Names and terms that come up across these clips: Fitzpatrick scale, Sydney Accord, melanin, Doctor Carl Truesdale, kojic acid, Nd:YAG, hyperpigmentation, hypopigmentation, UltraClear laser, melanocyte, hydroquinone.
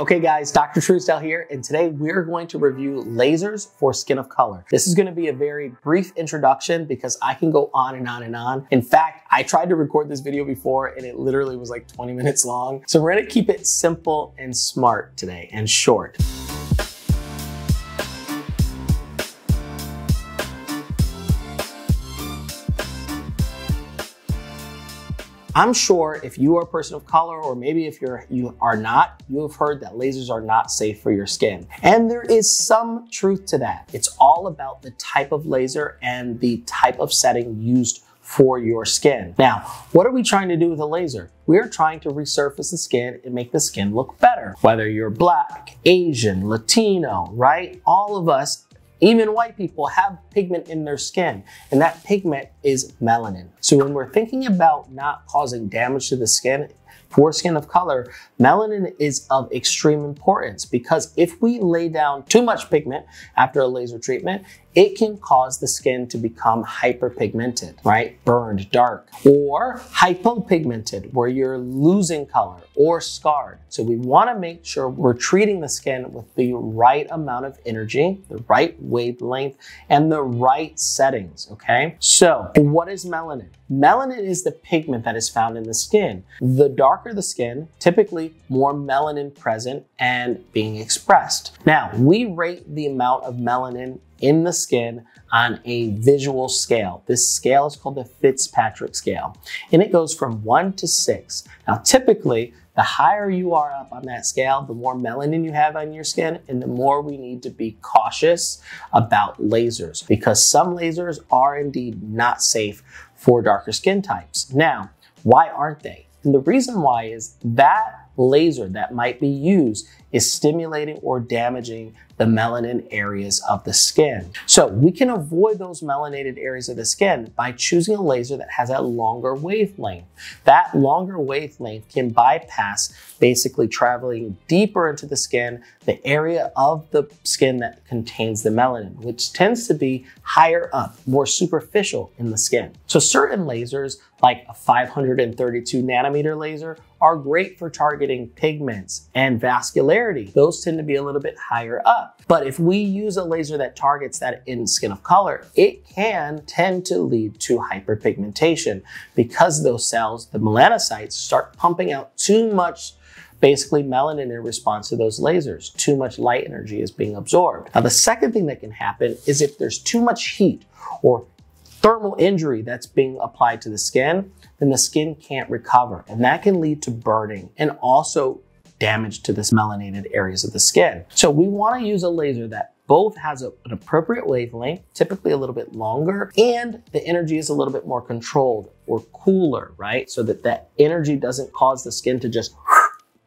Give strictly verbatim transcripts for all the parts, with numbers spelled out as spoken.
Okay guys, Doctor Truesdale here, and today we're going to review lasers for skin of color. This is going to be a very brief introduction because I can go on and on and on. In fact, I tried to record this video before and it literally was like twenty minutes long. So we're going to keep it simple and smart today and short. I'm sure if you are a person of color, or maybe if you're, you are not, you have heard that lasers are not safe for your skin. And there is some truth to that. It's all about the type of laser and the type of setting used for your skin. Now, what are we trying to do with a laser? We're trying to resurface the skin and make the skin look better. Whether you're black, Asian, Latino, right? All of us, even white people, have pigment in their skin, and that pigment is melanin. So when we're thinking about not causing damage to the skin, for skin of color, melanin is of extreme importance because if we lay down too much pigment after a laser treatment, it can cause the skin to become hyperpigmented, right? Burned dark, or hypopigmented where you're losing color, or scarred. So we wanna make sure we're treating the skin with the right amount of energy, the right wavelength, and the right settings, okay? So what is melanin? Melanin is the pigment that is found in the skin. The dark the skin, typically more melanin present and being expressed. Now, we rate the amount of melanin in the skin on a visual scale. This scale is called the Fitzpatrick scale, and it goes from one to six. Now, typically, the higher you are up on that scale, the more melanin you have on your skin, and the more we need to be cautious about lasers, because some lasers are indeed not safe for darker skin types. Now, why aren't they? And the reason why is that laser that might be used is stimulating or damaging the melanin areas of the skin. So we can avoid those melanated areas of the skin by choosing a laser that has a longer wavelength. That longer wavelength can bypass basically traveling deeper into the skin, the area of the skin that contains the melanin, which tends to be higher up, more superficial in the skin. So certain lasers like a five hundred thirty-two nanometer laser are great for targeting pigments and vascularity. Those tend to be a little bit higher up. But if we use a laser that targets that in skin of color, it can tend to lead to hyperpigmentation because those cells, the melanocytes, start pumping out too much basically melanin in response to those lasers. Too much light energy is being absorbed. Now, the second thing that can happen is if there's too much heat or thermal injury that's being applied to the skin, then the skin can't recover. And that can lead to burning and also damage to the melanated areas of the skin. So we wanna use a laser that both has a, an appropriate wavelength, typically a little bit longer, and the energy is a little bit more controlled or cooler, right? So that that energy doesn't cause the skin to just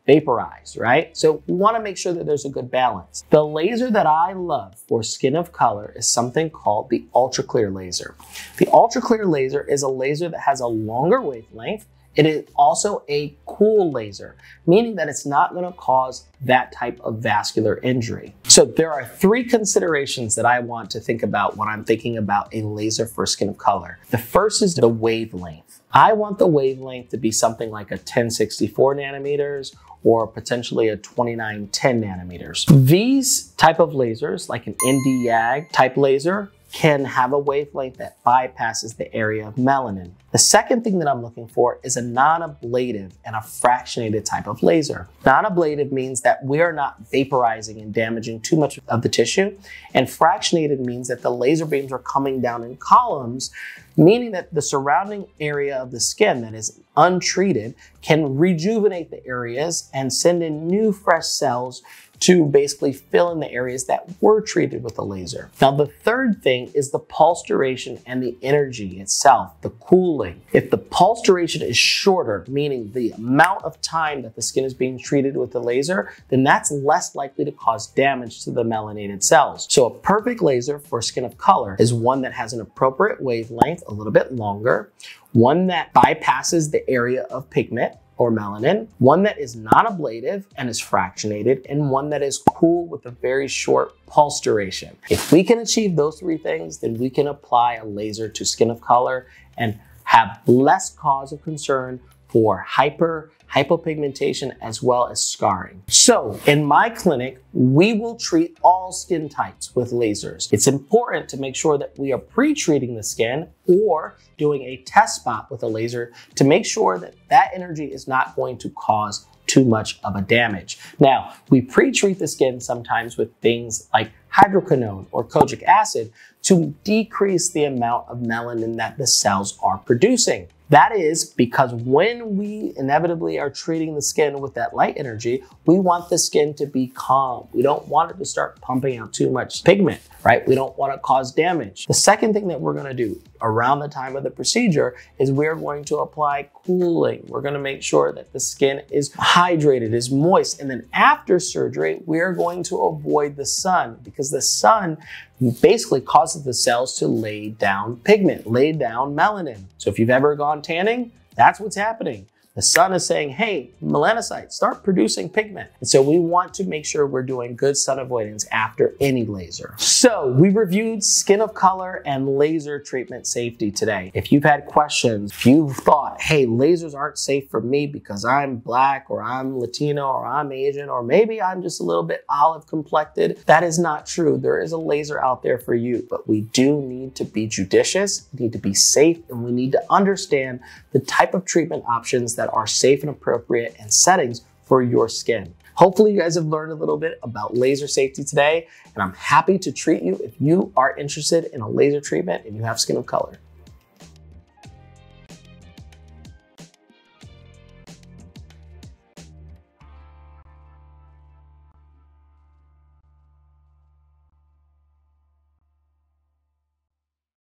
vaporized, right? So we wanna make sure that there's a good balance. The laser that I love for skin of color is something called the UltraClear laser. The UltraClear laser is a laser that has a longer wavelength. It is also a cool laser, meaning that it's not gonna cause that type of vascular injury. So there are three considerations that I want to think about when I'm thinking about a laser for skin of color. The first is the wavelength. I want the wavelength to be something like a ten sixty-four nanometers or potentially a twenty-nine ten nanometers. These type of lasers, like an Nd:YAG type laser, can have a wavelength that bypasses the area of melanin. The second thing that I'm looking for is a non-ablative and a fractionated type of laser. Non-ablative means that we are not vaporizing and damaging too much of the tissue, and fractionated means that the laser beams are coming down in columns, meaning that the surrounding area of the skin that is untreated can rejuvenate the areas and send in new fresh cells to basically fill in the areas that were treated with the laser. Now, the third thing is the pulse duration and the energy itself, the cooling. If the pulse duration is shorter, meaning the amount of time that the skin is being treated with the laser, then that's less likely to cause damage to the melanated cells. So a perfect laser for skin of color is one that has an appropriate wavelength, a little bit longer, one that bypasses the area of pigment or melanin, one that is non-ablative and is fractionated, and one that is cool with a very short pulse duration. If we can achieve those three things, then we can apply a laser to skin of color and have less cause of concern for hyper, hypopigmentation, as well as scarring. So in my clinic, we will treat all skin types with lasers. It's important to make sure that we are pre-treating the skin or doing a test spot with a laser to make sure that that energy is not going to cause too much of a damage. Now, we pre-treat the skin sometimes with things like hydroquinone or kojic acid to decrease the amount of melanin that the cells are producing. That is because when we inevitably are treating the skin with that light energy, we want the skin to be calm. We don't want it to start pumping out too much pigment, right? We don't want to cause damage. The second thing that we're going to do around the time of the procedure is we're going to apply cooling. We're going to make sure that the skin is hydrated, is moist. And then after surgery, we're going to avoid the sun because the sun basically causes the cells to lay down pigment, lay down melanin. So if you've ever gone tanning, that's what's happening. The sun is saying, hey, melanocytes, start producing pigment. And so we want to make sure we're doing good sun avoidance after any laser. So we reviewed skin of color and laser treatment safety today. If you've had questions, if you've thought, hey, lasers aren't safe for me because I'm Black or I'm Latino or I'm Asian, or maybe I'm just a little bit olive complected, that is not true. There is a laser out there for you, but we do need to be judicious, we need to be safe, and we need to understand the type of treatment options that are safe and appropriate and settings for your skin. Hopefully you guys have learned a little bit about laser safety today, and I'm happy to treat you if you are interested in a laser treatment and you have skin of color.